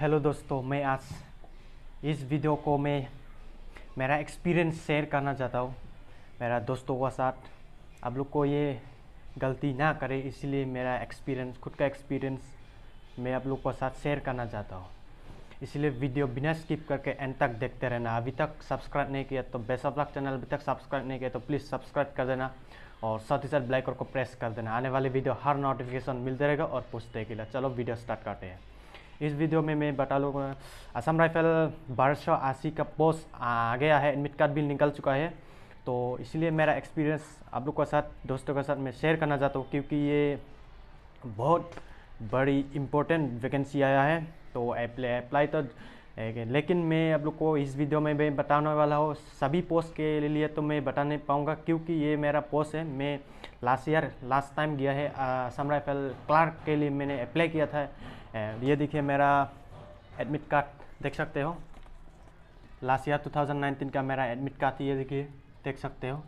Hello दोस्तों, मैं आज इस वीडियो को मैं मेरा एक्सपीरियंस शेयर करना चाहता हूँ मेरा दोस्तों के साथ। आप लोग को ये गलती ना करे, इसलिए मेरा एक्सपीरियंस, खुद का एक्सपीरियंस मैं आप लोग के साथ शेयर करना चाहता हूँ। इसलिए वीडियो बिना स्किप करके एंड तक देखते रहना। अभी तक सब्सक्राइब नहीं किया तो बेस्ट ऑफ लक चैनल, अभी तक सब्सक्राइब नहीं किया तो प्लीज़ सब्सक्राइब कर देना और साथ ही साथ बेल आइकन को प्रेस कर देना। आने वाले वीडियो हर नोटिफिकेशन मिलते रहेगा और पूछते के लिए। चलो वीडियो स्टार्ट करते हैं। इस वीडियो में मैं बता लूँगा, असम राइफल 1280 का पोस्ट आ गया है, एडमिट कार्ड भी निकल चुका है, तो इसलिए मेरा एक्सपीरियंस आप लोग के साथ, दोस्तों के साथ मैं शेयर करना चाहता हूँ, क्योंकि ये बहुत बड़ी इम्पोर्टेंट वैकेंसी आया है। तो अप्लाई तो, लेकिन मैं आप लोग को इस वीडियो में मैं बताने वाला हूँ सभी पोस्ट के लिए तो मैं बता नहीं पाऊँगा, क्योंकि ये मेरा पोस्ट है। मैं लास्ट टाइम गया है असम राइफल क्लार्क के लिए, मैंने अप्लाई किया था। ये देखिए मेरा एडमिट कार्ड देख सकते हो, लास्ट ईयर 2019 का मेरा एडमिट कार्ड, ये देखिए देख सकते हो।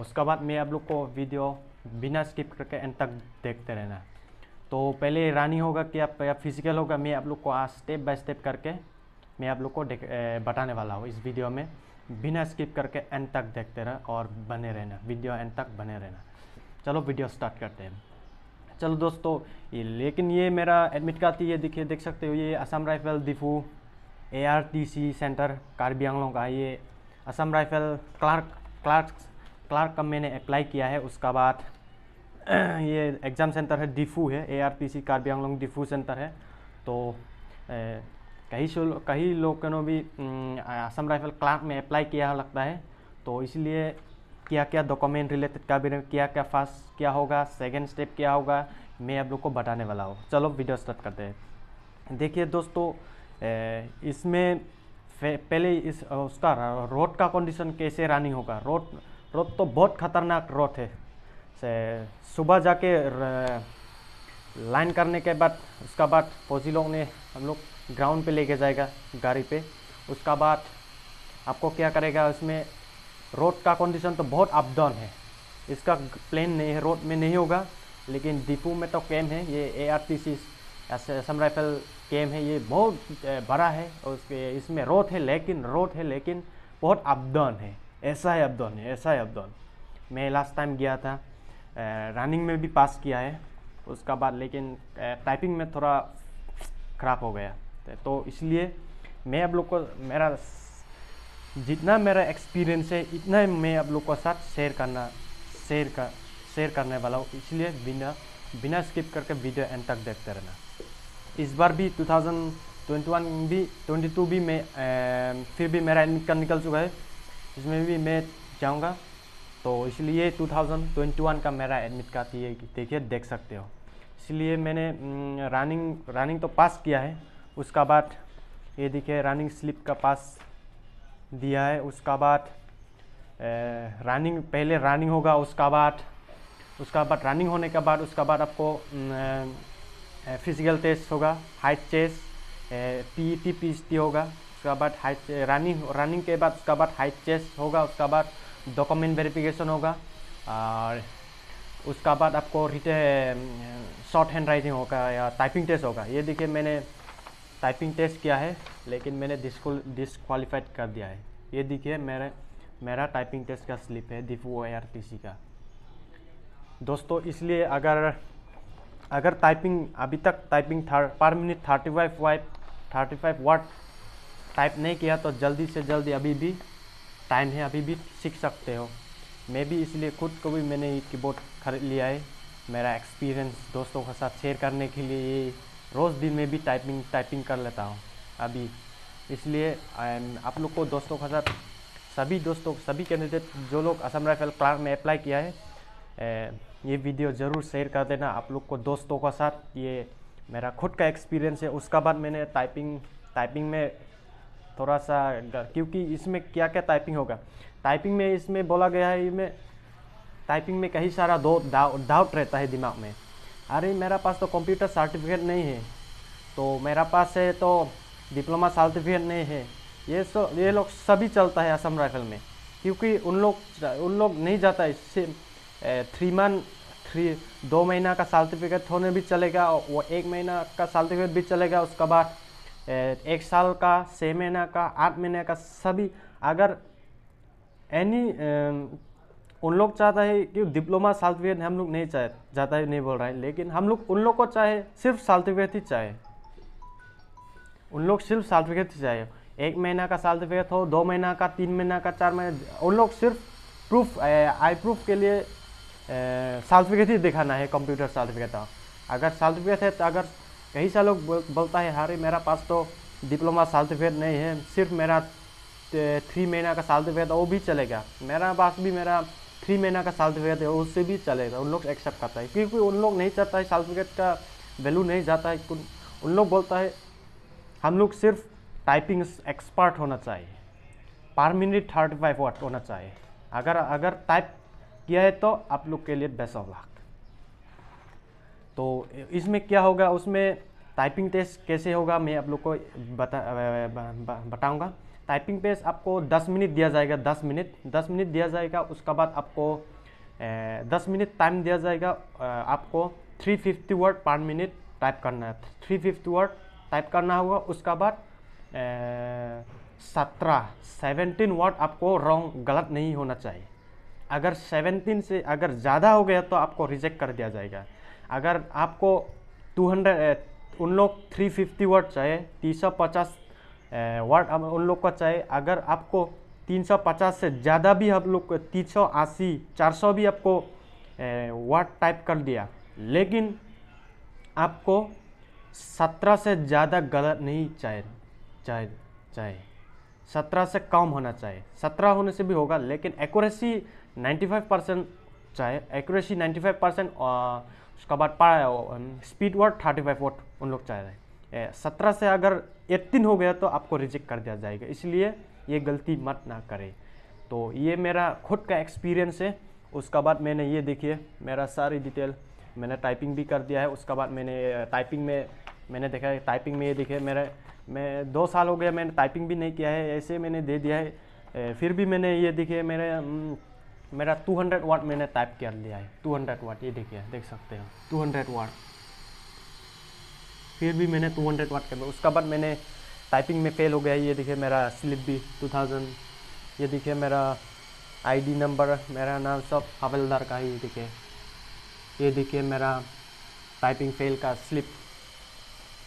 उसके बाद मैं आप लोग को वीडियो बिना स्किप करके एंड तक देखते रहना। तो पहले रानी होगा कि आप या फिजिकल होगा, मैं आप लोग को आज स्टेप बाय स्टेप करके मैं आप लोग को बताने वाला हूँ इस वीडियो में। बिना स्किप करके एंड तक देखते रहना और बने रहना, वीडियो एंड तक बने रहना। चलो वीडियो स्टार्ट करते हैं। चलो दोस्तों, ये लेकिन ये मेरा एडमिट कार्ड थी, ये देखिए देख सकते हो, ये Assam rifle Diphu ARTC centre Karbi Anglong का, ये असम राइफल क्लार्क का मैंने अप्लाई किया है। उसका बाद ये एग्ज़ाम सेंटर है, DIFÜ है, ARTC Karbi Anglong DIFÜ centre है। तो कई लोगों ने भी असम राइफल क्लार्क में अप्लाई किया लगता है। तो इसलिए क्या क्या डॉक्यूमेंट रिलेटेड का भी, क्या क्या फर्स्ट क्या होगा, सेकेंड स्टेप क्या होगा, मैं आप लोग को बताने वाला हूँ। चलो वीडियो स्टार्ट करते हैं। देखिए दोस्तों, इसमें पहले उसका रोड का कंडीशन कैसे रानी होगा। रोड तो बहुत खतरनाक रोड है। सुबह जाके लाइन करने के बाद उसका बाद फौजी लोग ने हम लोग ग्राउंड पे लेके जाएगा गाड़ी पे। उसका बाद आपको क्या करेगा, उसमें रोड का कंडीशन तो बहुत अप डाउन है, इसका प्लेन नहीं है, रोड में नहीं होगा। लेकिन DIFÜ में तो कैम है, ये ARTC असम राइफल कैम है, ये बहुत बड़ा है और इसमें रोड है लेकिन बहुत अप डाउन है, ऐसा है अप डाउन। मैं लास्ट टाइम गया था, रनिंग में भी पास किया है उसका बाद, लेकिन टाइपिंग में थोड़ा ख़राब हो गया। तो इसलिए मैं आप लोग को मेरा जितना मेरा एक्सपीरियंस है इतना मैं आप लोग के साथ शेयर करने वाला हूँ। इसलिए बिना स्किप करके वीडियो एंड तक देखते रहना। इस बार भी 2022 भी मैं फिर भी मेरा एडमिट कार्ड निकल चुका है, इसमें भी मैं जाऊँगा। तो इसलिए 2021 का मेरा एडमिट कार्ड ये देखिए देख सकते हो। इसलिए मैंने रनिंग तो पास किया है। उसका बाद ये देखिए रनिंग स्लिप का पास दिया है। उसका बाद रनिंग, पहले रनिंग होगा, उसका बाद रनिंग होने के बाद उसका बाद आपको फिजिकल टेस्ट होगा, हाइट टेस्ट, PET PST होगा। उसका बाद हाइट रनिंग के बाद उसका बाद हाइट टेस्ट होगा। उसका बाद डॉक्यूमेंट वेरिफिकेशन होगा और उसका बाद आपको शॉर्ट हैंड राइटिंग होगा या टाइपिंग टेस्ट होगा। ये देखिए मैंने टाइपिंग टेस्ट किया है, लेकिन मैंने डिसक्वालीफाइड कर दिया है। ये देखिए मेरा टाइपिंग टेस्ट का स्लिप है DIFÜ ARTC का। दोस्तों इसलिए अगर टाइपिंग, अभी तक typing per minute 35 word type नहीं किया तो जल्दी से जल्दी, अभी भी टाइम है, अभी भी सीख सकते हो। मैं भी इसलिए खुद को भी मैंने ये कीबोर्ड खरीद लिया है, मेरा एक्सपीरियंस दोस्तों के साथ शेयर करने के लिए। ये रोज़ भी मैं भी टाइपिंग कर लेता हूँ अभी। इसलिए आप लोग को दोस्तों के साथ, सभी कैंडिडेट जो लोग असम राइफल क्लार्क में अप्लाई किया है, ये वीडियो ज़रूर शेयर कर देना आप लोग को दोस्तों के साथ। ये मेरा खुद का एक्सपीरियंस है। उसका बाद मैंने टाइपिंग में थोड़ा सा, क्योंकि इसमें क्या क्या टाइपिंग होगा, टाइपिंग में इसमें बोला गया है, इसमें टाइपिंग में कई सारा डाउट रहता है दिमाग में। अरे मेरा पास तो कंप्यूटर सर्टिफिकेट नहीं है, तो मेरा पास है तो डिप्लोमा सर्टिफिकेट नहीं है, ये लोग सभी चलता है असम राइफल में। क्योंकि उन लोग नहीं जाता है, 3 मंथ 3 2 महीना का सर्टिफिकेट होने भी चलेगा और वो 1 महीना का सर्टिफिकेट भी चलेगा। उसके बाद 1 साल का, 6 महीना का, 8 महीने का सभी। अगर एनी उन लोग चाहता है कि डिप्लोमा सर्टिफिकेट हम लोग नहीं चाहे जाता है, नहीं बोल रहा है, लेकिन हम लोग उन लोग को चाहे सिर्फ सर्टिफिकेट ही चाहिए, उन लोग सिर्फ सर्टिफिकेट ही चाहिए। 1 महीना का सर्टिफिकेट हो, 2 महीना का, 3 महीना का, 4 महीना, उन लोग सिर्फ प्रूफ आई प्रूफ के लिए सर्टिफिकेट ही दिखाना है, कंप्यूटर सर्टिफिकेट। अगर सर्टिफिकेट है तो अगर कई सारे लोग बोलता है अरे मेरा पास तो डिप्लोमा सर्टिफिकेट नहीं है, सिर्फ मेरा 3 महीना का सर्टिफिकेट, वो भी चलेगा। मेरा पास भी मेरा 3 महीना का सर्टिफिकेट है, उससे भी चलेगा। उन लोग एक्सेप्ट करता है क्योंकि उन लोग नहीं चाहता है सर्टिफिकेट का वैल्यू नहीं जाता है। उन लोग बोलता है हम लोग सिर्फ टाइपिंग एक्सपर्ट होना चाहिए, पर मिनट 35 वर्ड होना चाहिए। अगर टाइप किया है तो आप लोग के लिए बेस्ट ऑफ लक। तो इसमें क्या होगा, उसमें टाइपिंग टेस्ट कैसे होगा मैं आप लोग को बताऊंगा। टाइपिंग टेस्ट आपको 10 मिनट दिया जाएगा, 10 मिनट दिया जाएगा। उसके बाद आपको 10 मिनट टाइम दिया जाएगा। आपको 350 वर्ड पर मिनट टाइप करना है, 350 वर्ड टाइप करना होगा। उसका बाद 17 वर्ड आपको रॉन्ग गलत नहीं होना चाहिए। अगर 17 से अगर ज़्यादा हो गया तो आपको रिजेक्ट कर दिया जाएगा। अगर आपको 200 उन लोग 350 वर्ड चाहिए, 350 वर्ड उन लोग का चाहिए। अगर आपको 350 से ज़्यादा भी हम लोग 380 400 भी आपको वर्ड टाइप कर दिया, लेकिन आपको 17 से ज़्यादा गलत नहीं चाहिए 17 से कम होना चाहिए। 17 होने से भी होगा, लेकिन एक्यूरेसी 95% चाहिए, एक्यूरेसी 95%। उसके बाद स्पीड वर्ड 35 वर्ड उन लोग चाह रहे हैं। 17 से अगर 18 हो गया तो आपको रिजेक्ट कर दिया जाएगा, इसलिए ये गलती मत ना करें। तो ये मेरा खुद का एक्सपीरियंस है। उसका बाद मैंने ये देखिए मेरा सारी डिटेल मैंने टाइपिंग भी कर दिया है। उसका बाद मैंने टाइपिंग में मैंने देखा, टाइपिंग में ये देखिए मैं 2 साल हो गया मैंने टाइपिंग भी नहीं किया है, ऐसे मैंने दे दिया है। फिर भी मैंने ये देखिए मेरा 200 वर्ड मैंने टाइप कर लिया है, 200 वर्ड ये देखिए देख सकते हो 200 वर्ड। फिर भी मैंने 200 वर्ड कर लिया। उसका बाद मैंने टाइपिंग में फेल हो गया। ये देखिए मेरा स्लिप भी 2000। ये देखिए मेरा आईडी नंबर, मेरा नाम सब हवलदार का है। ये देखिए मेरा टाइपिंग फेल का स्लिप।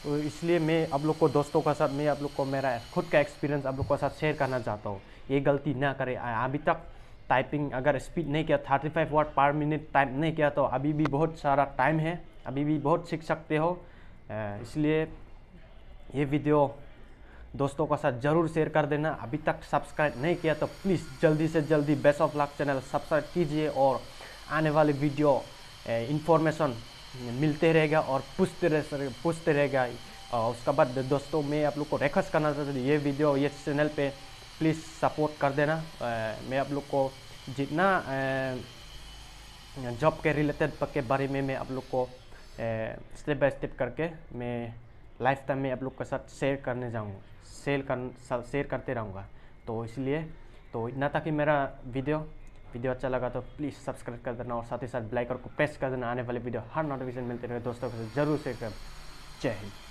इसलिए मैं आप लोग को दोस्तों के साथ मैं आप लोग को मेरा खुद का एक्सपीरियंस आप लोग के साथ शेयर करना चाहता हूँ। ये गलती ना करें। अभी तक टाइपिंग अगर स्पीड नहीं किया, 35 वर्ड पर मिनट टाइप नहीं किया तो अभी भी बहुत सारा टाइम है, अभी भी बहुत सीख सकते हो। इसलिए ये वीडियो दोस्तों के साथ ज़रूर शेयर कर देना। अभी तक सब्सक्राइब नहीं किया तो प्लीज़ जल्दी से जल्दी best of luck channel subscribe कीजिए और आने वाले वीडियो इन्फॉर्मेशन मिलते रहेगा और पूछते रहेगा। उसके बाद दोस्तों मैं आप लोग को रिक्वेस्ट करना चाहता हूँ ये वीडियो ये चैनल पे प्लीज़ सपोर्ट कर देना। मैं आप लोग को जितना जॉब के रिलेटेड के बारे में मैं आप लोग को स्टेप बाय स्टेप करके मैं लाइफ टाइम में आप लोग के साथ शेयर करने जाऊँगा, शेयर करते रहूँगा। तो इसलिए तो इतना था कि मेरा वीडियो अच्छा लगा तो प्लीज़ सब्सक्राइब कर देना और साथ ही साथ बेल आइकन को प्रेस कर देना। आने वाले वीडियो हर नोटिफिकेशन मिलते रहे दोस्तों के साथ जरूर शेयर करें। जय हिंद।